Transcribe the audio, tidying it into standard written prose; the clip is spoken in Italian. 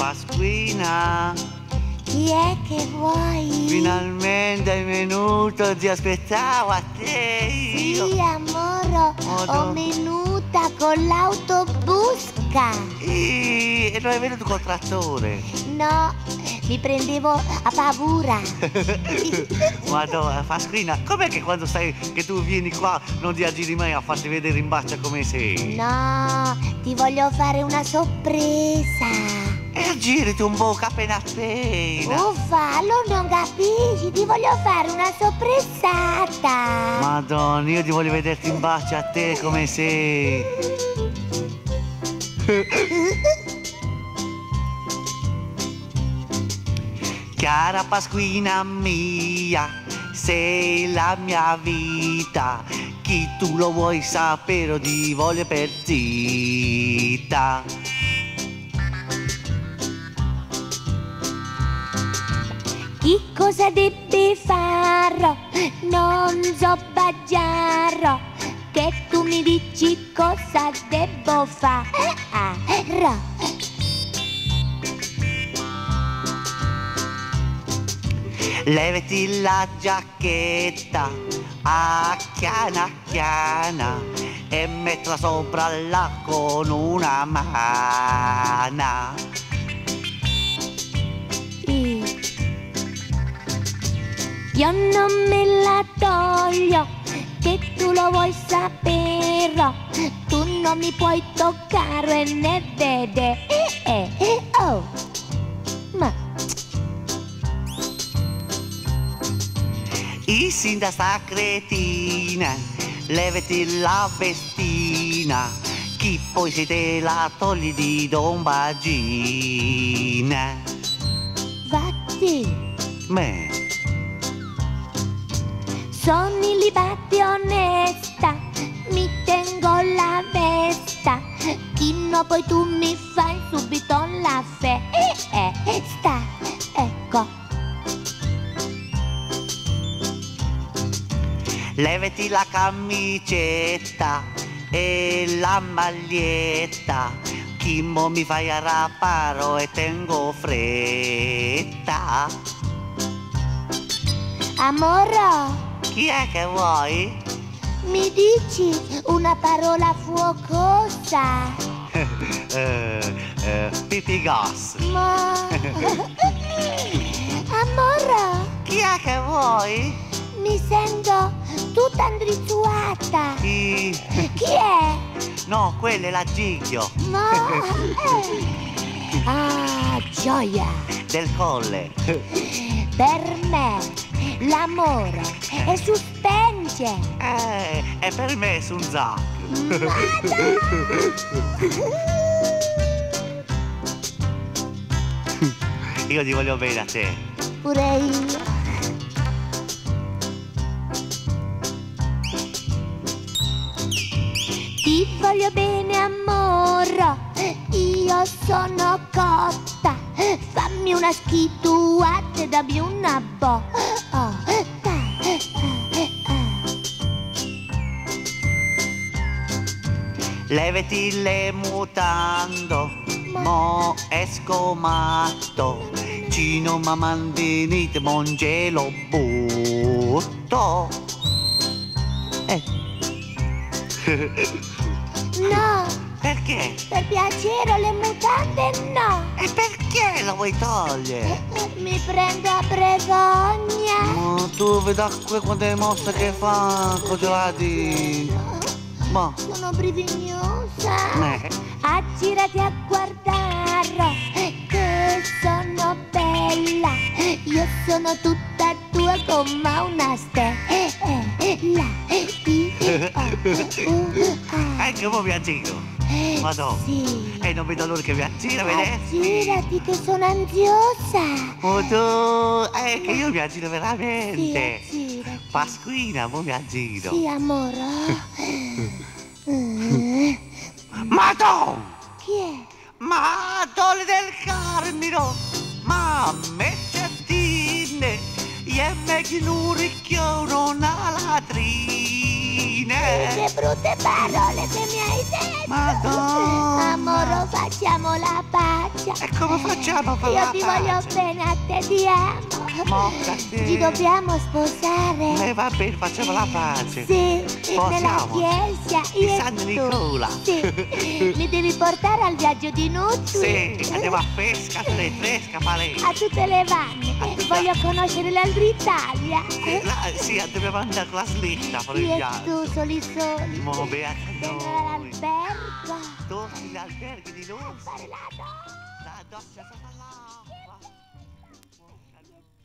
Pasquina, chi è che vuoi? Finalmente è venuto, ti aspettavo a te io. Sì, amore, ho venuta con l'autobusca. E non è venuto col trattore? No, mi prendevo a paura. Madonna, Pasquina, com'è che quando stai, che tu vieni qua non ti aggiri mai a farti vedere in faccia come sei? No, ti voglio fare una sorpresa. E girati un po' appena appena. Uffa, non capisci, ti voglio fare una sorpresata. Madonna, io ti voglio vederti in bacio a te come sei. Cara Pasquina mia, sei la mia vita. Chi tu lo vuoi sapere, ti voglio per zitta. Chi cosa debbe farò, non so baggiarò, che tu mi dici cosa debbo farò. Levati la giacchetta a chiana e mettila sopra là con una mano. Io non me la toglio, che tu lo vuoi sapere, tu non mi puoi toccare e ne vede. Oh. Ma i sinda sta cretina, levati la vestina, chi poi se te la togli di dombagina. Vatti. Me. Sono ilibati onesta, mi tengo la vesta, chino poi tu mi fai subito la fe, sta, ecco. Levati la camicetta e la maglietta, chimo mi fai a raparo e tengo fretta. Amore, chi è che vuoi? Mi dici una parola fuocosa? Pipigas. Ma... Amore, chi è che vuoi? Mi sento tutta andrizzuata. Chi? Chi è? No, quella è la Giglio. Ma... Ah, gioia! Del colle. Per me l'amore è suspense. E per me è un zacco. Io ti voglio bene a te. Pure io. Ti voglio bene, amore. Io sono cotta. Fammi una schituata e dammi una botta. Levati le mutando, mo esco matto, cino ma mandinite, mongelo butto. No! Perché? Per piacere, le mutande no! E perché lo vuoi togliere? Mi prendo a prevogna! Ma tu vedi quante è mosse che fa, cogliolati! Ma. Sono brivignosa. Aggirati a guardare, che sono bella. Io sono tutta tua come una stella. Che mo vi aggiro. Madonna. Sì. E non vedo l'ora che vi aggira, vedete? Aggirati che sono ansiosa. Oddio, che io vi aggiro veramente. Sì, Pasquina, mo mi aggiro. Sì, amore. Madonna! Chi è? Madonna del Carmino! Ma me cettine! E me chi non ricchioro una latrine! Che brutte parole che mi hai detto! Madonna! Amore! Dio, facciamo la pace. E come facciamo a fare la pace? Io ti voglio bene, a te ti amo. Mortati. Ci dobbiamo sposare. E va bene, facciamo la pace. Sì, nella chiesa di San Nicola. Sì, mi devi portare al viaggio di Nuzzi. Sì, andiamo a pesca, tre fresca, male. A tutte le vanne. Voglio conoscere l'altra Italia. Sì, dobbiamo andare con la slitta per il viaggio. Io e tu, soli. Mo' all'albergo. Torni l'albergo di Nuzzi. La doccia sarà là.